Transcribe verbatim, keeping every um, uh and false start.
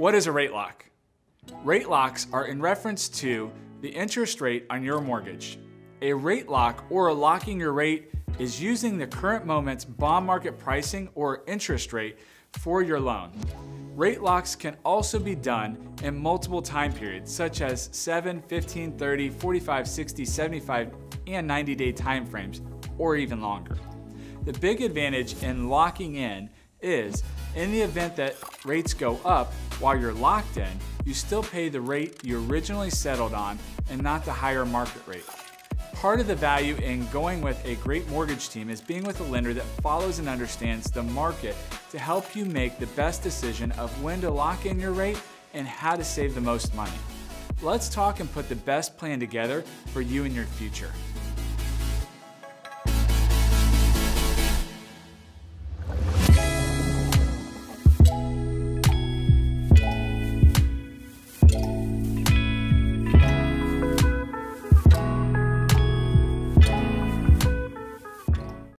What is a rate lock? Rate locks are in reference to the interest rate on your mortgage. A rate lock, or locking your rate, is using the current moment's bond market pricing or interest rate for your loan. Rate locks can also be done in multiple time periods, such as seven, fifteen, thirty, forty-five, sixty, seventy-five, and ninety day time frames, or even longer. The big advantage in locking in is, in the event that rates go up while you're locked in, you still pay the rate you originally settled on and not the higher market rate. Part of the value in going with a great mortgage team is being with a lender that follows and understands the market to help you make the best decision of when to lock in your rate and how to save the most money. Let's talk and put the best plan together for you and your future.